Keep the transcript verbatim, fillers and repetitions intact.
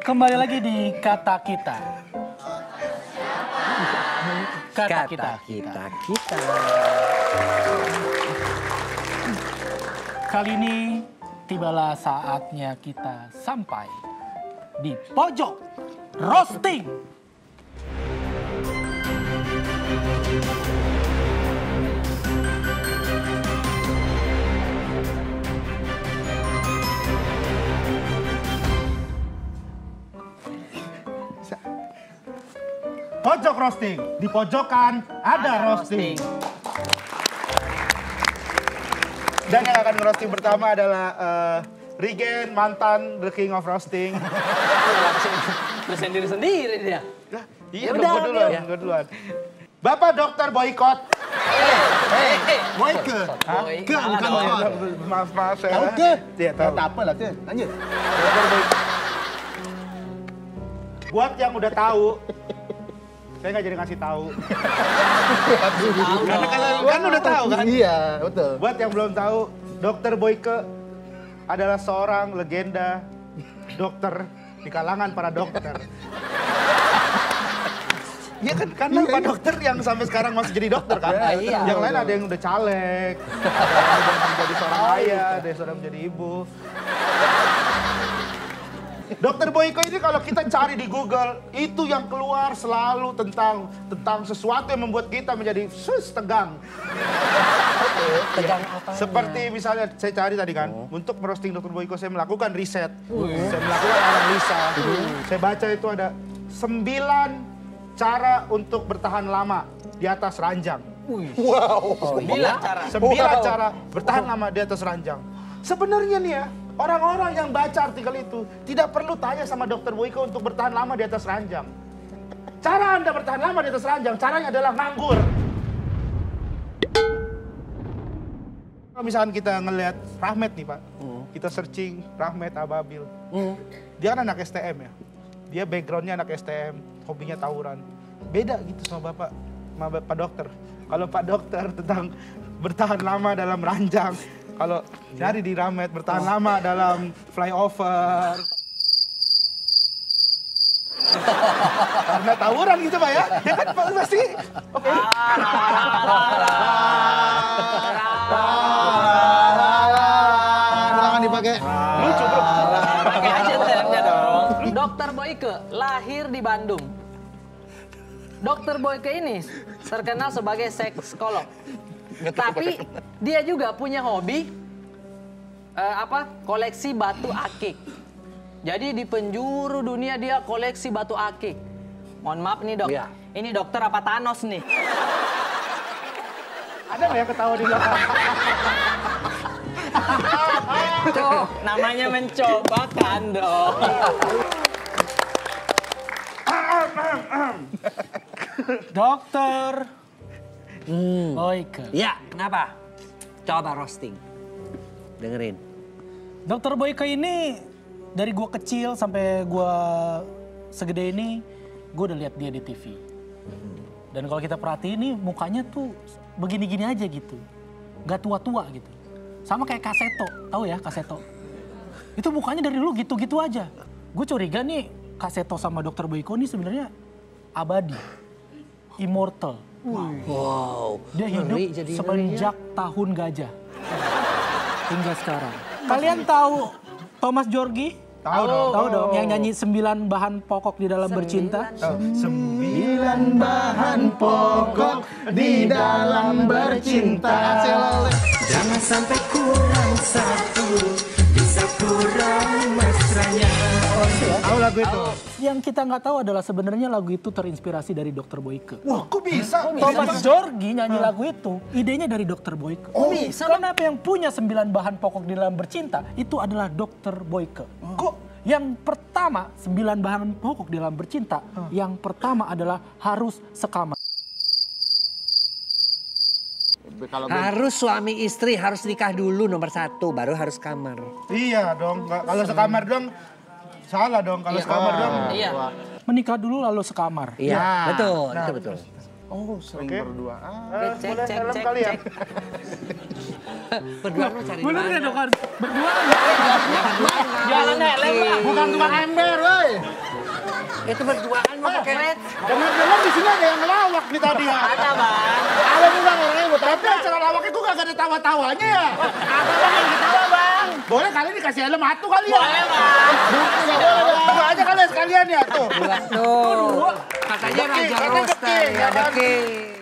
Kembali lagi di Kata Kita. Kata, Kata kita, kita, kita. Kali ini tibalah saatnya kita sampai di Pojok Roasting. Pojok roasting, di pojokan ada, ada roasting. roasting. Dan yang akan roasting pertama adalah uh, Rigen, mantan the king of roasting. Terus sendiri sendiri dia. Nah, iya, udah gue duluan, ya. gue duluan. Bapak Dokter Boykot. Hey, hey, Boyke. Boyke, bukan Boyke. Maaf, maaf saya. Tahu ke? Tidak tahu. Tidak apa lah, ke. Lanjut. Buat yang udah tahu. Saya nggak jadi ngasih tahu. Karena kan udah tahu kan? Iya, betul. Buat yang belum tahu, Dokter Boyke adalah seorang legenda dokter di kalangan para dokter. Iya kan, karena Pak Dokter yang sampai sekarang masih jadi dokter kan? Iya. Yang lain ada yang udah caleg, ada yang menjadi seorang ayah, ada yang sudah menjadi ibu. Dokter Boyke ini kalau kita cari di Google, itu yang keluar selalu tentang tentang sesuatu yang membuat kita menjadi sus tegang. Tegang apa? Seperti misalnya saya cari tadi kan, oh. untuk merosting Dokter Boyke saya melakukan riset. Uh. Saya melakukan analisa. Uh. Saya baca itu ada sembilan cara untuk bertahan lama di atas ranjang. Uh. Wow. Sembilan cara. Sembilan wow. cara bertahan wow. lama di atas ranjang. Sebenarnya nih ya, orang-orang yang baca artikel itu tidak perlu tanya sama Dokter Boyke untuk bertahan lama di atas ranjang. Cara Anda bertahan lama di atas ranjang, caranya adalah nganggur. Kalau misalkan kita ngelihat Rahmet nih Pak, mm. kita searching Rahmet Ababil. Mm. Dia kan anak S T M ya, dia backgroundnya anak S T M, hobinya tawuran. Beda gitu sama Bapak, sama Pak Dokter. Kalau Pak Dokter tentang bertahan lama dalam ranjang, kalau dari di Rahmet bertahan oh. lama dalam flyover. Karena tawuran gitu Pak ya? Ya kan Pak pasti. Oke. Silahkan dipakai. Lucu bro. Pakai aja terangnya dong. Dokter Boyke lahir di Bandung. Dokter Boyke ini terkenal sebagai seksolog. Tapi dia juga punya hobi uh, apa koleksi batu akik. Jadi di penjuru dunia dia koleksi batu akik. Mohon maaf nih dok, ya. Ini dokter apa Thanos nih? Ada nggak ya ketawa di belakang? Tuh, namanya mencoba kan dok. Dokter Hmm. Boyke. Ya, kenapa? Coba roasting. Dengerin. Dokter Boyke ini dari gua kecil sampai gua segede ini, gua udah lihat dia di T V. Dan kalau kita perhatiin nih mukanya tuh begini-gini aja gitu. Gak tua-tua gitu. Sama kayak Kak Seto, tahu ya Kak Seto? Itu mukanya dari dulu gitu-gitu aja. Gue curiga nih Kak Seto sama Dokter Boyke ini sebenarnya abadi. Immortal. Wow. wow. Dia hidup ngeri, jadi semenjak ngerinya. tahun gajah. Hingga sekarang. Kalian tahu Thomas Djorghi? Tahu dong. Tahu dong yang nyanyi sembilan bahan pokok di dalam sembilan. bercinta. Sembilan bahan pokok di dalam bercinta. Jangan sampai kurang satu, bisa kurang mesranya. Tahu lagu itu? Yang kita nggak tahu adalah sebenarnya lagu itu terinspirasi dari Dokter Boyke. Wah, kok bisa? Thomas Djorghi nyanyi lagu itu, idenya dari Dokter Boyke. Oh, bisa? Karena apa yang punya sembilan bahan pokok di dalam bercinta itu adalah Dokter Boyke. Kok? Yang pertama, sembilan bahan pokok di dalam bercinta, yang pertama adalah harus sekamar. Harus suami istri, harus nikah dulu nomor satu, baru harus kamar. Iya dong, kalau sekamar dong. Salah dong kalau iya. sekamar dong. Iya. Menikah dulu lalu sekamar. Iya, nah, betul, nah. itu betul. Oh, sering okay. berduaan. Ah, cek, cek, cek, cek, kali ya. Berduaan lu cari. Bener enggak dong? Berduaan. bukan tukang ember, woi. Itu berduaan mau pakai red. Bener-bener di sini ada yang ngelawak nih tadi ya. Ada, Bang. Ada nih, Bang, yang ngelawak. Tapi acara lawak itu gak ada tawa-tawanya ya. Apa yang ketawa, Bang? Boleh kali dikasih helm satu kali ya? Boleh, Bang. Dua aja kali sekalian ya, tuh. Tuh. Katanya Raja Roasting, ya, Bang.